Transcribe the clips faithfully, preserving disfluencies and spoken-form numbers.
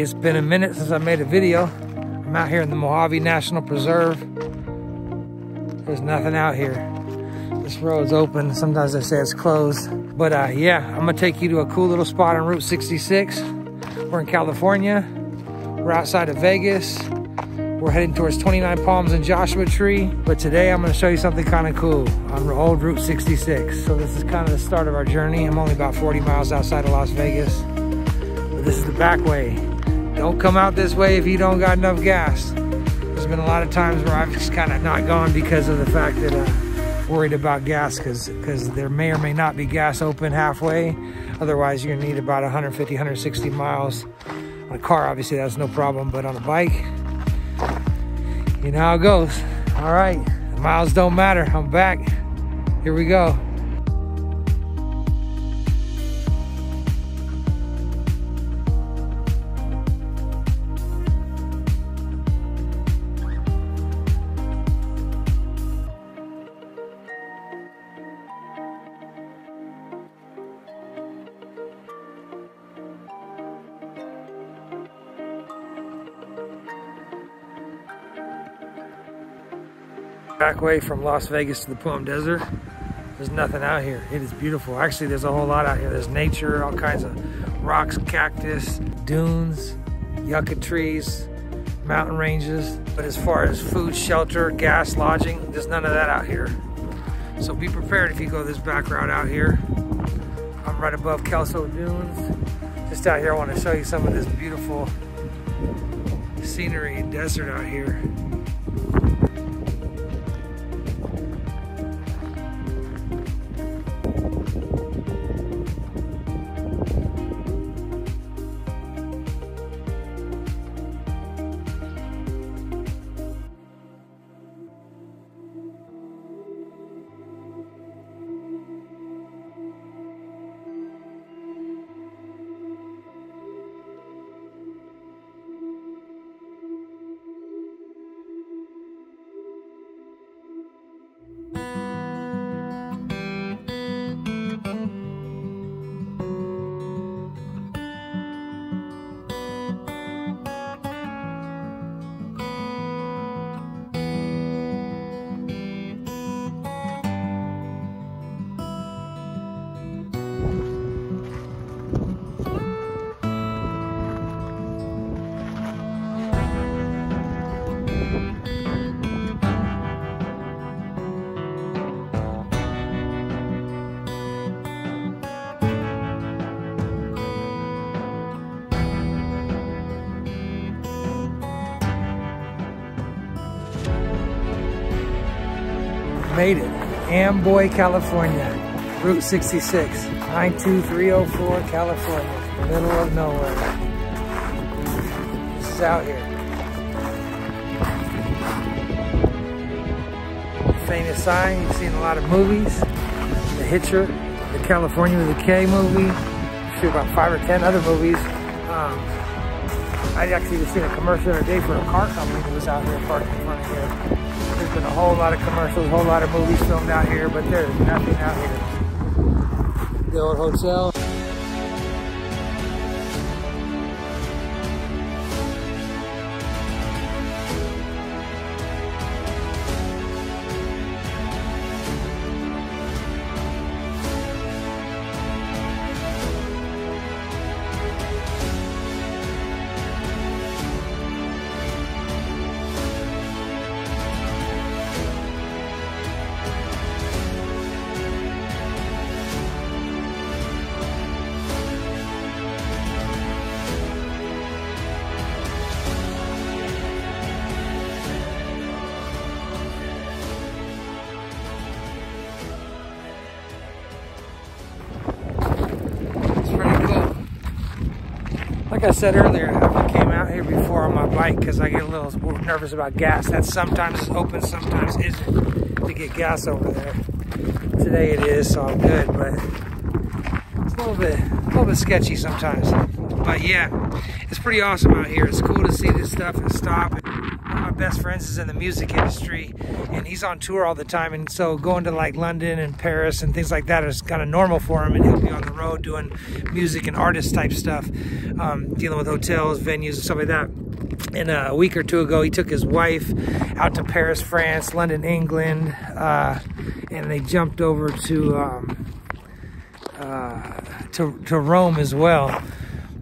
Everybody, it's been a minute since I made a video. I'm out here in the Mojave National Preserve. There's nothing out here. This road's open. Sometimes they say it's closed. But uh, yeah, I'm gonna take you to a cool little spot on Route sixty-six. We're in California. We're outside of Vegas. We're heading towards twenty-nine Palms and Joshua Tree. But today I'm gonna show you something kind of cool on old Route sixty-six. So this is kind of the start of our journey. I'm only about forty miles outside of Las Vegas. But this is the back way. Don't come out this way if you don't got enough gas. There's been a lot of times where I've just kind of not gone because of the fact that uh, worried about gas, because because there may or may not be gas open halfway. Otherwise you're gonna need about a hundred fifty, a hundred sixty miles on a car. Obviously that's no problem, but on a bike, you know how it goes. All right, miles don't matter. I'm back. Here we go. Back way from Las Vegas to the Palm Desert. There's nothing out here. It is beautiful. Actually, there's a whole lot out here. There's nature, all kinds of rocks, cactus, dunes, yucca trees, mountain ranges. But as far as food, shelter, gas, lodging, there's none of that out here. So be prepared if you go this back route out here. I'm right above Kelso Dunes. Just out here, I want to show you some of this beautiful scenery and desert out here. Made it. Amboy, California. Route sixty-six. nine two three oh four, California. Middle of nowhere. This is out here. Famous sign. You've seen a lot of movies. The Hitcher. The California with a K movie. Shoot, about five or ten other movies. Um, I actually just seen a commercial the other day for a car company that was out here parked in front of here. There's been a whole lot of commercials, a whole lot of movies filmed out here, but there's nothing out here. The old hotel. Like I said earlier, I came out here before on my bike because I get a little nervous about gas. That sometimes is open, sometimes isn't, to get gas over there. Today it is, so I'm good, but it's a little bit, a little bit sketchy sometimes. But yeah, it's pretty awesome out here. It's cool to see this stuff and stop. I've best friends is in the music industry, and he's on tour all the time, and so going to like London and Paris and things like that is kind of normal for him, and he'll be on the road doing music and artist type stuff, um, dealing with hotels, venues, and stuff like that. And uh, a week or two ago, he took his wife out to Paris, France, London, England, uh, and they jumped over to um, uh, to, to Rome as well.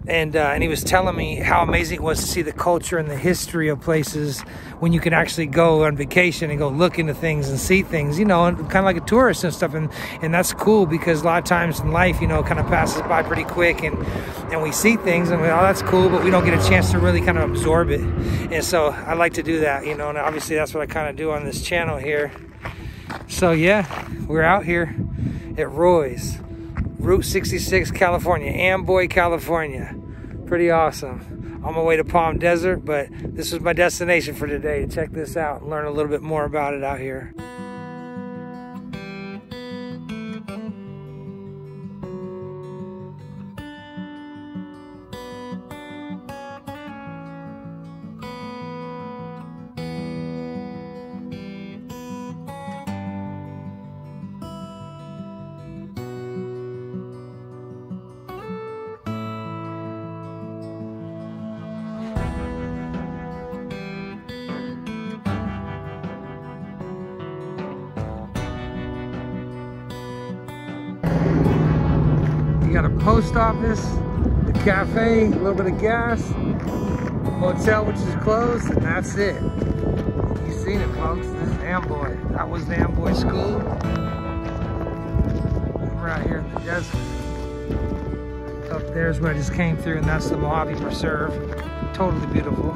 And, uh, and he was telling me how amazing it was to see the culture and the history of places when you can actually go on vacation and go look into things and see things, you know, and kind of like a tourist and stuff. And, and that's cool, because a lot of times in life, you know, it kind of passes by pretty quick, and, and we see things and we're, oh, that's cool, but we don't get a chance to really kind of absorb it. And so I like to do that, you know, and obviously that's what I kind of do on this channel here. So yeah, we're out here at Roy's. Route sixty-six, California, Amboy, California. Pretty awesome. On my way to Palm Desert, but this was my destination for today. Check this out and learn a little bit more about it out here. Got a post office, the cafe, a little bit of gas, motel which is closed, and that's it. You've seen it, folks. This is Amboy. That was the Amboy School. We're out here in the desert. Up there's where I just came through, and that's the Mojave Preserve. Totally beautiful.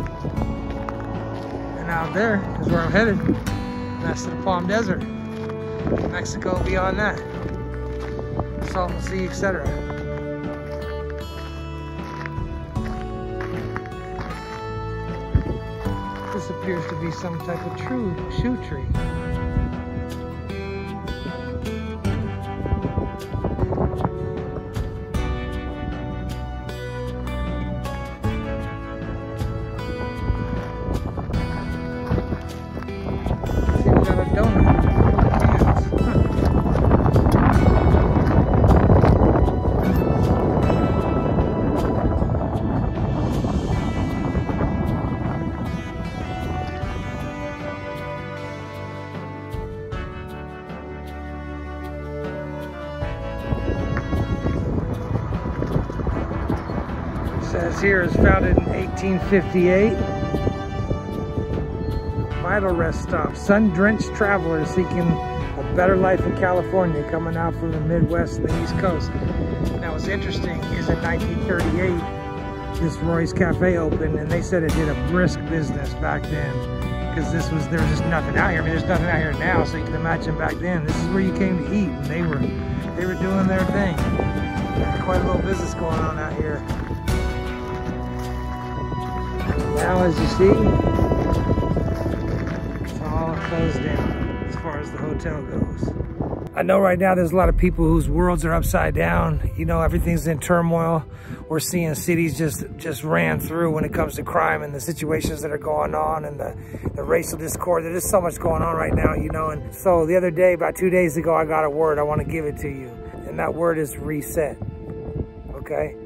And out there is where I'm headed. And that's to the Palm Desert. Mexico beyond that. Salt and sea, et cetera. This appears to be some type of true shoe tree. Says here is founded in eighteen fifty-eight. Vital rest stop. Sun-drenched travelers seeking a better life in California, coming out from the Midwest and the East Coast. Now, what's interesting is in nineteen thirty-eight, this Roy's Cafe opened, and they said it did a brisk business back then, because this was there was just nothing out here. I mean, there's nothing out here now, so you can imagine back then. This is where you came to eat, and they were they were doing their thing. Quite a little business going on out here. Now, as you see, it's all closed down as far as the hotel goes. I know right now there's a lot of people whose worlds are upside down. You know, everything's in turmoil. We're seeing cities just just ran through when it comes to crime and the situations that are going on, and the, the racial discord. There's so much going on right now, you know. And so the other day, about two days ago, I got a word. I want to give it to you. And that word is reset, okay?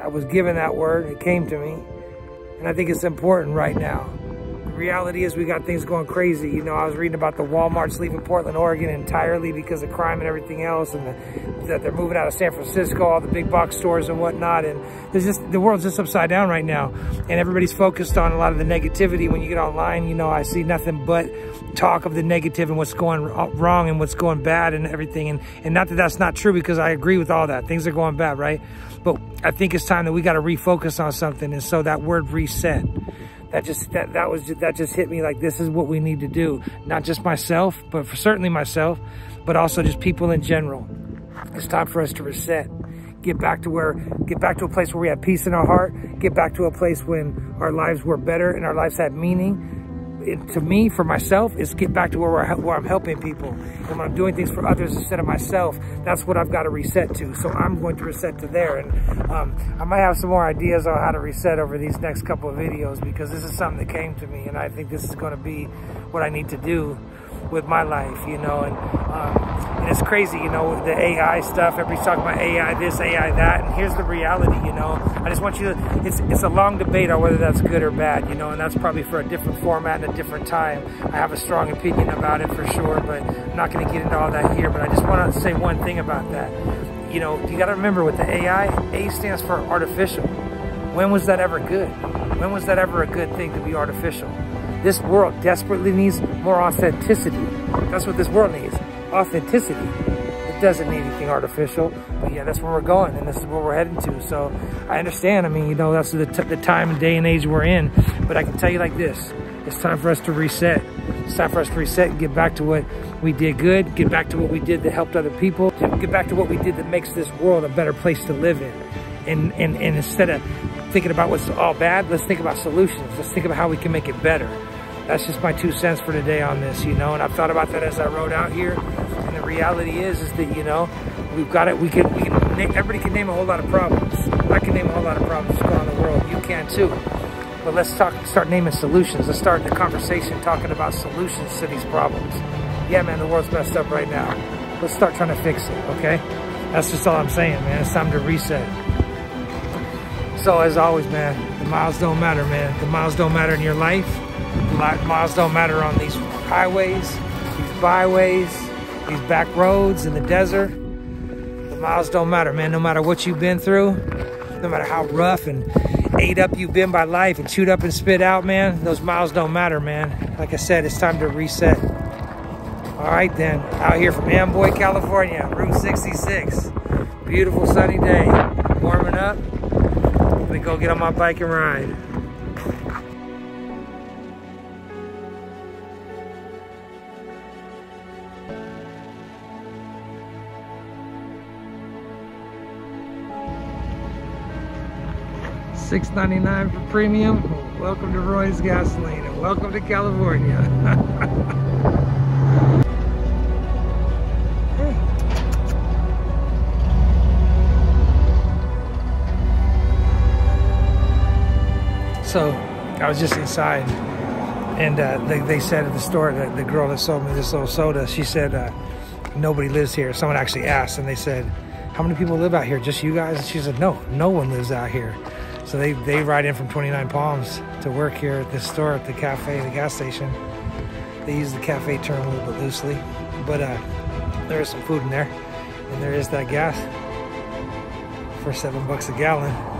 I was given that word, it came to me, and I think it's important right now. The reality is we got things going crazy. You know, I was reading about the Walmart's leaving Portland, Oregon entirely because of crime and everything else, and the, that they're moving out of San Francisco, all the big box stores and whatnot, and there's just, the world's just upside down right now, and everybody's focused on a lot of the negativity. When you get online, you know, I see nothing but talk of the negative and what's going wrong and what's going bad and everything, and and not that that's not true, because I agree with all that. Things are going bad, right? But I think it's time that we got to refocus on something. And so that word reset, that just that that was that just hit me like, this is what we need to do. Not just myself, but for certainly myself, but also just people in general. It's time for us to reset. Get back to where, get back to a place where we have peace in our heart. Get back to a place when our lives were better and our lives had meaning. it, to me, for myself, is get back to where, where I'm helping people. And when I'm doing things for others instead of myself, that's what I've got to reset to. So I'm going to reset to there. And um, I might have some more ideas on how to reset over these next couple of videos, because this is something that came to me. And I think this is going to be what I need to do with my life, you know. And, um, and it's crazy, you know, with the A I stuff. Everybody's talking about A I this, A I that, and here's the reality, you know. I just want you to, it's, it's a long debate on whether that's good or bad, you know, and that's probably for a different format and a different time. I have a strong opinion about it for sure, but I'm not going to get into all that here. But I just want to say one thing about that. You know, you got to remember with the A I, A stands for artificial. When was that ever good? When was that ever a good thing to be artificial? This world desperately needs more authenticity. That's what this world needs, authenticity. It doesn't need anything artificial, but yeah, that's where we're going, and this is where we're heading to. So I understand, I mean, you know, that's the, t the time and day and age we're in, but I can tell you like this, it's time for us to reset. It's time for us to reset and get back to what we did good, get back to what we did that helped other people, get back to what we did that makes this world a better place to live in. And, and, and instead of thinking about what's all bad, let's think about solutions. Let's think about how we can make it better. That's just my two cents for today on this, you know, and I've thought about that as I rode out here. And the reality is, is that, you know, we've got it. We can, we can name, everybody can name a whole lot of problems. I can name a whole lot of problems around the world. You can too. But let's talk, start naming solutions. Let's start the conversation talking about solutions to these problems. Yeah, man, the world's messed up right now. Let's start trying to fix it, okay? That's just all I'm saying, man. It's time to reset. So as always, man, the miles don't matter, man. The miles don't matter in your life. The miles don't matter on these highways, these byways, these back roads in the desert. The miles don't matter, man. No matter what you've been through, no matter how rough and ate up you've been by life and chewed up and spit out, man, those miles don't matter, man. Like I said, it's time to reset. All right, then. Out here from Amboy, California, Route sixty-six. Beautiful sunny day. Warming up. I'm gonna go get on my bike and ride. six ninety-nine for premium. Welcome to Roy's Gasoline and welcome to California. Hey. So I was just inside, and uh, they, they said at the store, that the girl that sold me this little soda, she said, uh, nobody lives here. Someone actually asked, and they said, how many people live out here? Just you guys? And she said, no, no one lives out here. So they, they ride in from twenty-nine Palms to work here at this store, at the cafe, the gas station. They use the cafe term a little bit loosely, but uh, there is some food in there, and there is that gas for seven bucks a gallon.